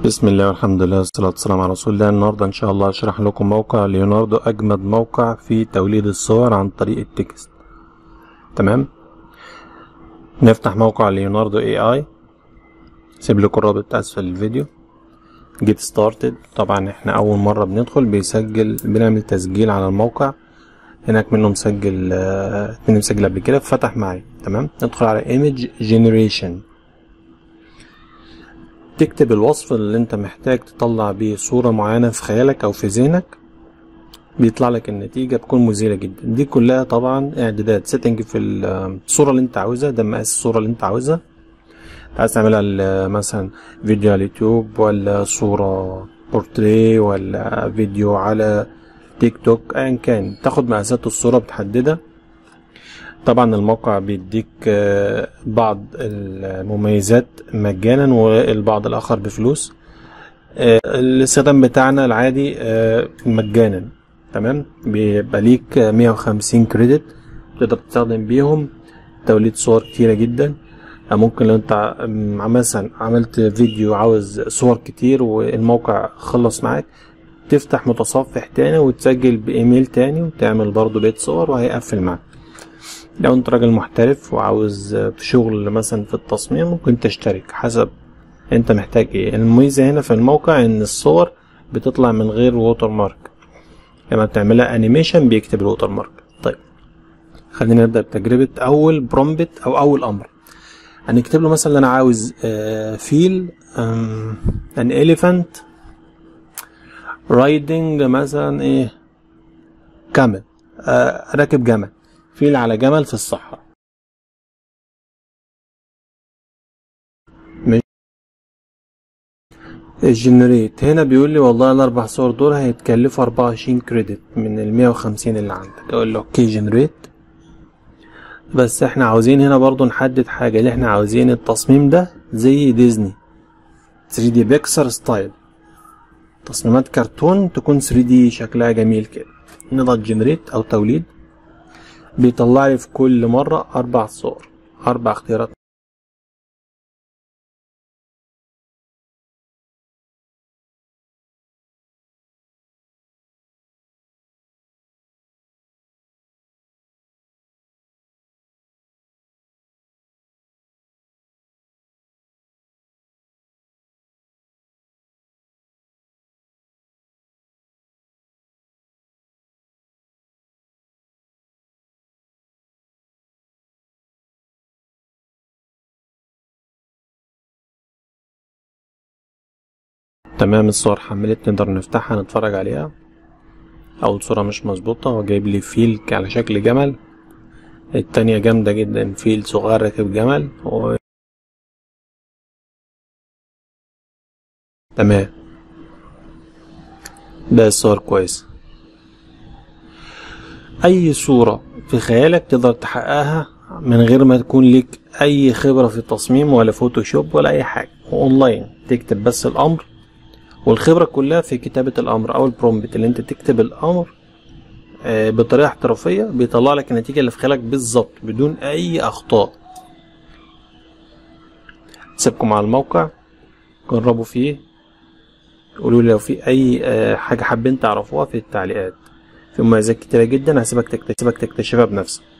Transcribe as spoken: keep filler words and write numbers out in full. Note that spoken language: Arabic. بسم الله والحمد لله والصلاة والسلام على رسول الله. النهارده ان شاء الله هشرح لكم موقع ليوناردو، اجمد موقع في توليد الصور عن طريق التكست. تمام، نفتح موقع ليوناردو اي اي، سيب لكم الرابط اسفل الفيديو. جيت ستارتد، طبعا احنا اول مرة بندخل بيسجل، بنعمل تسجيل على الموقع. هناك منه مسجل اتنين، مسجل قبل كده ففتح معي. تمام، ندخل على ايمج جينيريشن، تكتب الوصف اللي انت محتاج تطلع بيه صورة معينة في خيالك او في ذهنك، بيطلع لك النتيجة بتكون مذهلة جدا. دي كلها طبعا اعدادات، سيتنج في الصورة اللي انت عاوزها، ده مقاس الصورة اللي انت عاوزها، عايز تعملها مثلا فيديو على اليوتيوب ولا صورة بورتريه ولا فيديو على تيك توك، ايا كان تاخد مقاسات الصورة بتحددها. طبعا الموقع بيديك بعض المميزات مجانا والبعض الاخر بفلوس. الاستخدام بتاعنا العادي مجانا. تمام، بيبقى ليك مية وخمسين كريدت تقدر تستخدم بيهم توليد صور كتيرة جدا. ممكن لو انت مثلا عملت فيديو عاوز صور كتير والموقع خلص معاك، تفتح متصفح تاني وتسجل بايميل تاني وتعمل برضو بيت صور وهيقفل معاك. لو انت راجل محترف وعاوز في شغل مثلا في التصميم، ممكن تشترك حسب انت محتاج ايه. الميزة هنا في الموقع ان الصور بتطلع من غير ووتر مارك، لما بتعملها انيميشن بيكتب الووتر مارك. طيب خلينا نبدأ بتجربة اول برومبت او اول امر. هنكتب له مثلا انا عاوز فيل ان اليفانت رايدنج مثلا ايه كامل، راكب جمل، فيل على جمل في الصحراء. الجنريت هنا بيقول لي والله الاربع صور دول هيتكلفوا اربعة وعشرين كريدت من ال مية وخمسين اللي عندك. اقول له اوكي جنريت، بس احنا عاوزين هنا برضو نحدد حاجه، اللي احنا عاوزين التصميم ده زي ديزني ثري دي بيكسر ستايل، تصميمات كرتون تكون ثري دي شكلها جميل كده. نضغط جنريت او توليد، بيطلع لي في كل مرة أربع صور، أربع اختيارات. تمام، الصور حملت، نقدر نفتحها نتفرج عليها. اول صورة مش مظبوطة، هو جايب لي فيل على شكل جمل. التانية جامدة جدا، فيل صغير راكب جمل و... تمام، ده الصور كويس. اي صورة في خيالك تقدر تحققها من غير ما تكون ليك اي خبرة في التصميم ولا فوتوشوب ولا اي حاجة، اونلاين تكتب بس الامر، والخبرة كلها في كتابة الأمر أو البرومبت، اللي أنت تكتب الأمر بطريقة احترافية بيطلع لك النتيجة اللي في خيالك بالظبط بدون أي أخطاء. سيبكم على الموقع، جربوا فيه، قولوا لي لو في أي حاجة حابين تعرفوها في التعليقات. في مميزات كتيرة جدا هسيبك تكتشفها بنفسك.